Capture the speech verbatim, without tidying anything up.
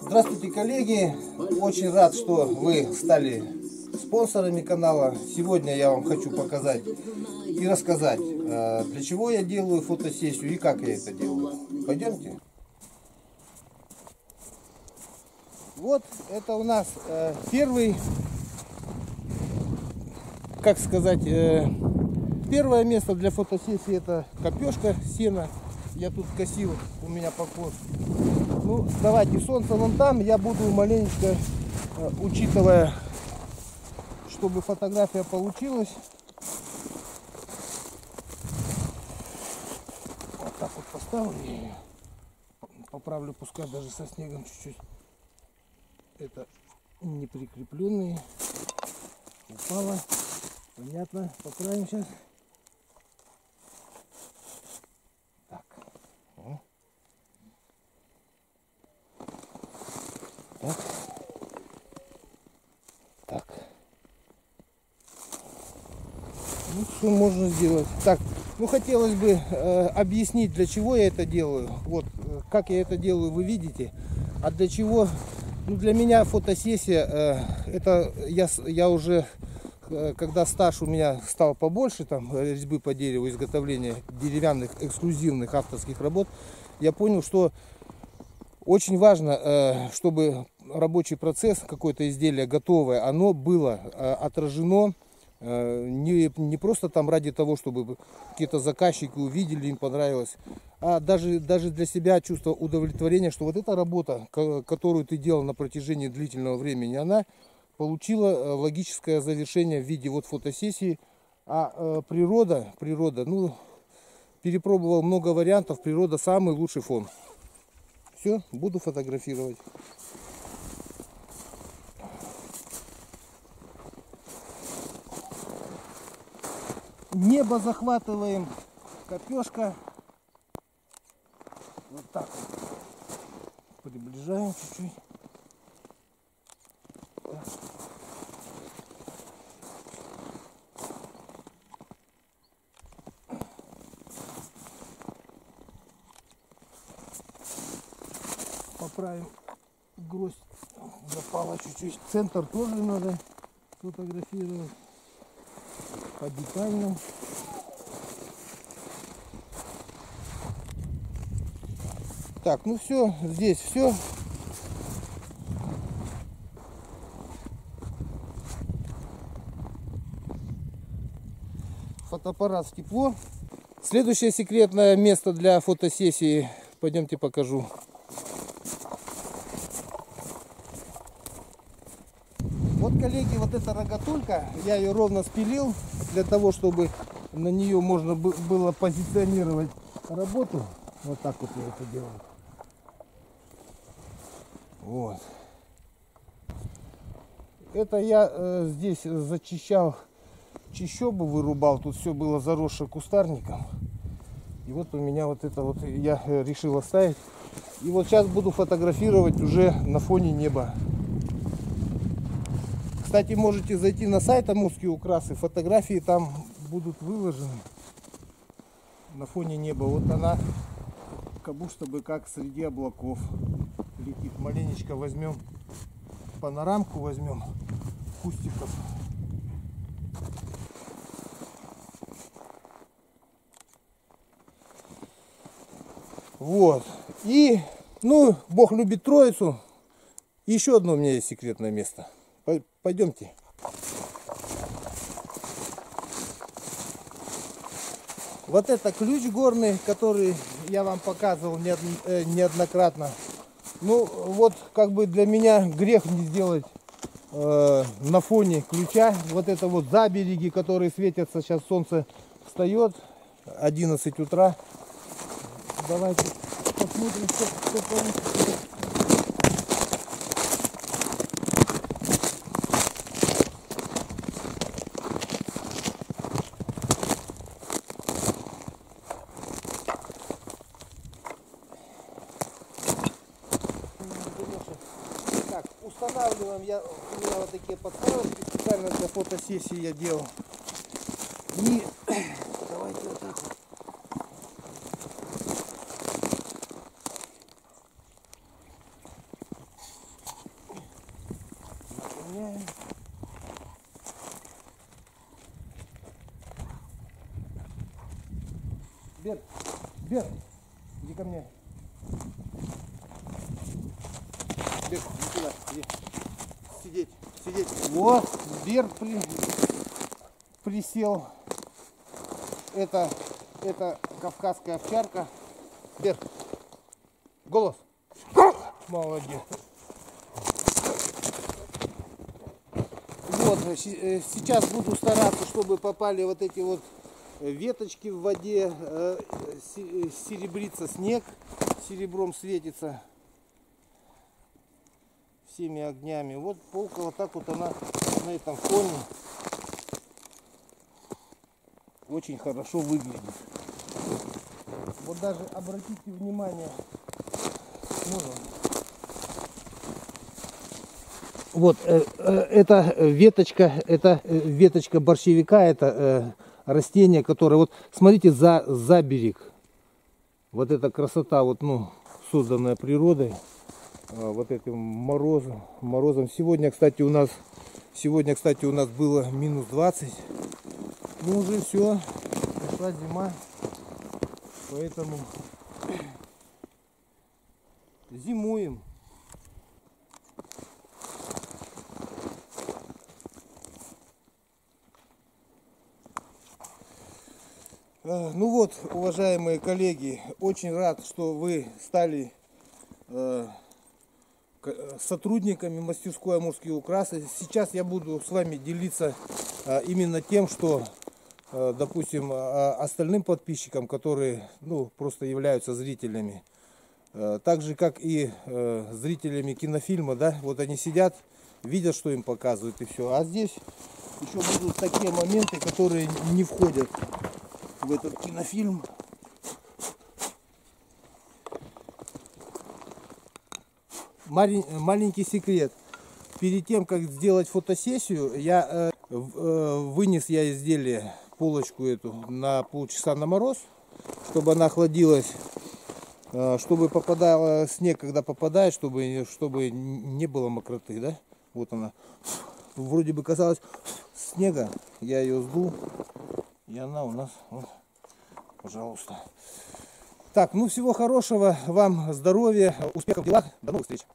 Здравствуйте, коллеги! Очень рад, что вы стали спонсорами канала. Сегодня я вам хочу показать и рассказать, для чего я делаю фотосессию и как я это делаю. Пойдемте. Вот это у нас первый, как сказать, первое место для фотосессии — это копешка сена. Я тут косил, у меня покос. Ну, давайте, солнце вон там, я буду маленечко, учитывая, чтобы фотография получилась. Вот так вот поставлю, поправлю, пускай даже со снегом чуть-чуть. Это неприкрепленные. Упало. Понятно, поправим сейчас. Так. Так. Ну, что можно сделать? Так, ну хотелось бы э, объяснить, для чего я это делаю. Вот э, как я это делаю, вы видите. А для чего? Ну, для меня фотосессия, э, это я, я уже, э, когда стаж у меня стал побольше, там резьбы по дереву, изготовления деревянных эксклюзивных авторских работ, я понял, что очень важно, э, чтобы рабочий процесс, какое-то изделие готовое, оно было отражено не, не просто там ради того, чтобы какие-то заказчики увидели, им понравилось, а даже, даже для себя чувство удовлетворения, что вот эта работа, которую ты делал на протяжении длительного времени, она получила логическое завершение в виде вот фотосессии. А природа, природа, ну, перепробовал много вариантов, природа самый лучший фон. Все, буду фотографировать. Небо захватываем, копешка. Вот так вот. Приближаем чуть-чуть. Поправим гроздь. Запала чуть-чуть. Центр тоже надо фотографировать. По детальным. Так, ну все, здесь все. Фотоаппарат в тепло. Следующее секретное место для фотосессии. Пойдемте покажу. Вот, коллеги, вот эта рогатулька, я ее ровно спилил, для того, чтобы на нее можно было позиционировать работу. Вот так вот я это делаю. Вот. Это я э, здесь зачищал чищобу, вырубал, тут все было заросшее кустарником. И вот у меня вот это вот, я решил оставить. И вот сейчас буду фотографировать уже на фоне неба. Кстати, можете зайти на сайт «Амурские украсы», фотографии там будут выложены на фоне неба. Вот она, как будто бы как среди облаков летит. Маленечко возьмем, панорамку возьмем, кустиков. Вот. И, ну, Бог любит Троицу. Еще одно у меня есть секретное место. Пойдемте. Вот это ключ горный, который я вам показывал неоднократно. Ну вот, как бы для меня грех не сделать э, на фоне ключа вот это вот забереги, которые светятся. Сейчас солнце встает, одиннадцать утра. Давайте посмотрим, что, что получится. Устанавливаем, я, у меня вот такие подставки специально для фотосессии я делал. И давайте вот так вот. Бер, Бер, иди ко мне. Бер, иди сюда, иди. Сидеть, сидеть. Вот, Бер при... присел. Это, это кавказская овчарка. Бер, голос. Молодец. Вот, сейчас буду стараться, чтобы попали вот эти вот веточки в воде, серебрится снег, серебром светится всеми огнями. Вот полка вот так вот она на этом фоне очень хорошо выглядит. Вот даже обратите внимание, можно. Вот э, э, эта веточка, это веточка борщевика, это э, растение, которое, вот смотрите, за, за берег. Вот эта красота, вот, ну, созданная природой, вот этим морозом, морозом. Сегодня, кстати, у нас, сегодня, кстати, у нас было минус двадцать. Ну, уже все, пришла зима, поэтому зимуем. Ну вот, уважаемые коллеги, очень рад, что вы стали э, сотрудниками мастерской «Амурские украсы». Сейчас я буду с вами делиться э, именно тем, что, э, допустим, э, остальным подписчикам, которые, ну, просто являются зрителями, э, так же, как и э, зрителями кинофильма, да, вот они сидят, видят, что им показывают, и все. А здесь еще будут такие моменты, которые не входят в этот кинофильм. Маленький секрет: перед тем как сделать фотосессию, я э, вынес я изделие, полочку эту, на полчаса на мороз, чтобы она охладилась, э, чтобы попадала снег, когда попадает, чтобы чтобы не было мокроты, да? Вот она, вроде бы казалось снега, я ее сдул. И она у нас, вот, пожалуйста. Так, ну всего хорошего, вам здоровья, успехов в делах, до новых встреч.